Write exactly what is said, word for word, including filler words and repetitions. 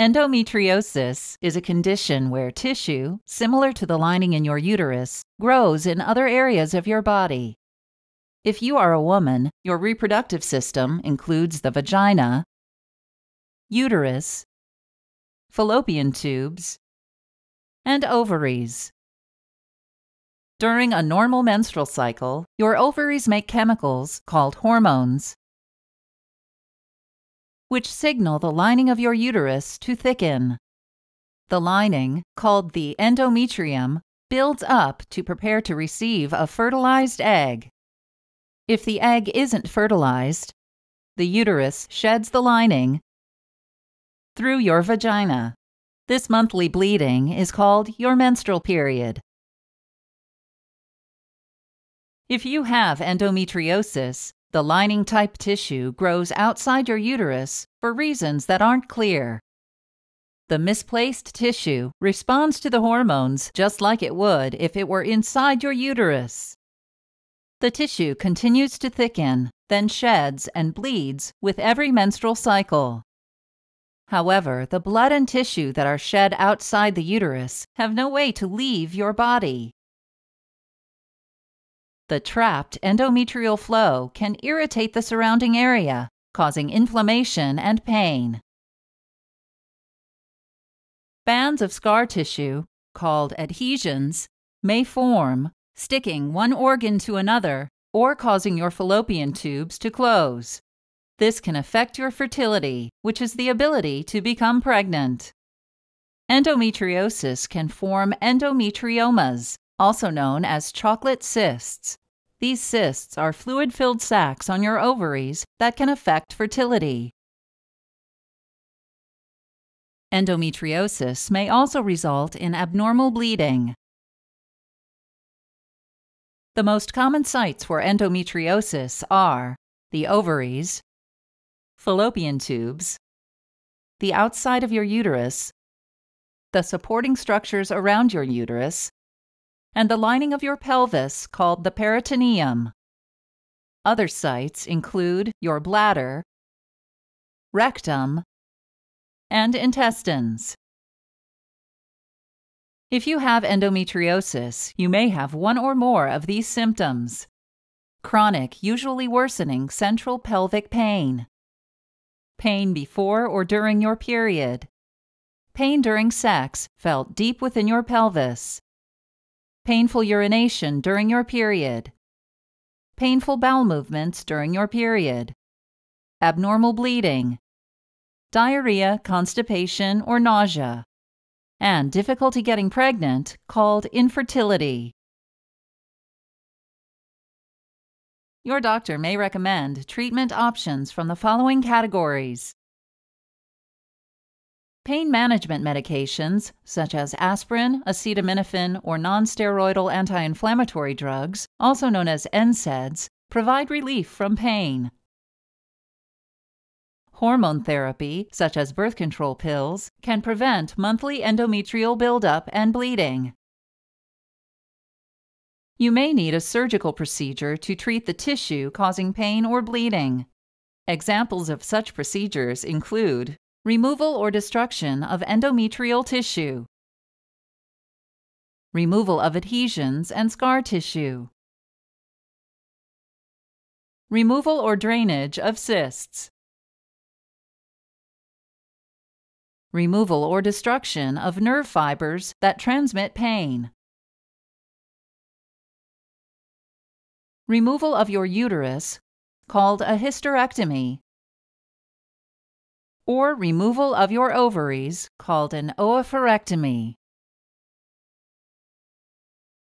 Endometriosis is a condition where tissue, similar to the lining in your uterus, grows in other areas of your body. If you are a woman, your reproductive system includes the vagina, uterus, fallopian tubes, and ovaries. During a normal menstrual cycle, your ovaries make chemicals called hormones, which signal the lining of your uterus to thicken. The lining, called the endometrium, builds up to prepare to receive a fertilized egg. If the egg isn't fertilized, the uterus sheds the lining through your vagina. This monthly bleeding is called your menstrual period. If you have endometriosis, the lining-type tissue grows outside your uterus for reasons that aren't clear. The misplaced tissue responds to the hormones just like it would if it were inside your uterus. The tissue continues to thicken, then sheds and bleeds with every menstrual cycle. However, the blood and tissue that are shed outside the uterus have no way to leave your body. The trapped endometrial flow can irritate the surrounding area, causing inflammation and pain. Bands of scar tissue, called adhesions, may form, sticking one organ to another or causing your fallopian tubes to close. This can affect your fertility, which is the ability to become pregnant. Endometriosis can form endometriomas, also known as chocolate cysts. These cysts are fluid-filled sacs on your ovaries that can affect fertility. Endometriosis may also result in abnormal bleeding. The most common sites for endometriosis are the ovaries, fallopian tubes, the outside of your uterus, the supporting structures around your uterus, and the lining of your pelvis called the peritoneum. Other sites include your bladder, rectum, and intestines. If you have endometriosis, you may have one or more of these symptoms: chronic, usually worsening central pelvic pain, pain before or during your period, pain during sex felt deep within your pelvis, painful urination during your period, painful bowel movements during your period, abnormal bleeding, diarrhea, constipation, or nausea, and difficulty getting pregnant called infertility. Your doctor may recommend treatment options from the following categories: pain management medications, such as aspirin, acetaminophen, or non-steroidal anti-inflammatory drugs, also known as N SAIDs, provide relief from pain. Hormone therapy, such as birth control pills, can prevent monthly endometrial buildup and bleeding. You may need a surgical procedure to treat the tissue causing pain or bleeding. Examples of such procedures include removal or destruction of endometrial tissue, removal of adhesions and scar tissue, removal or drainage of cysts, removal or destruction of nerve fibers that transmit pain, removal of your uterus, called a hysterectomy, or removal of your ovaries, called an oophorectomy.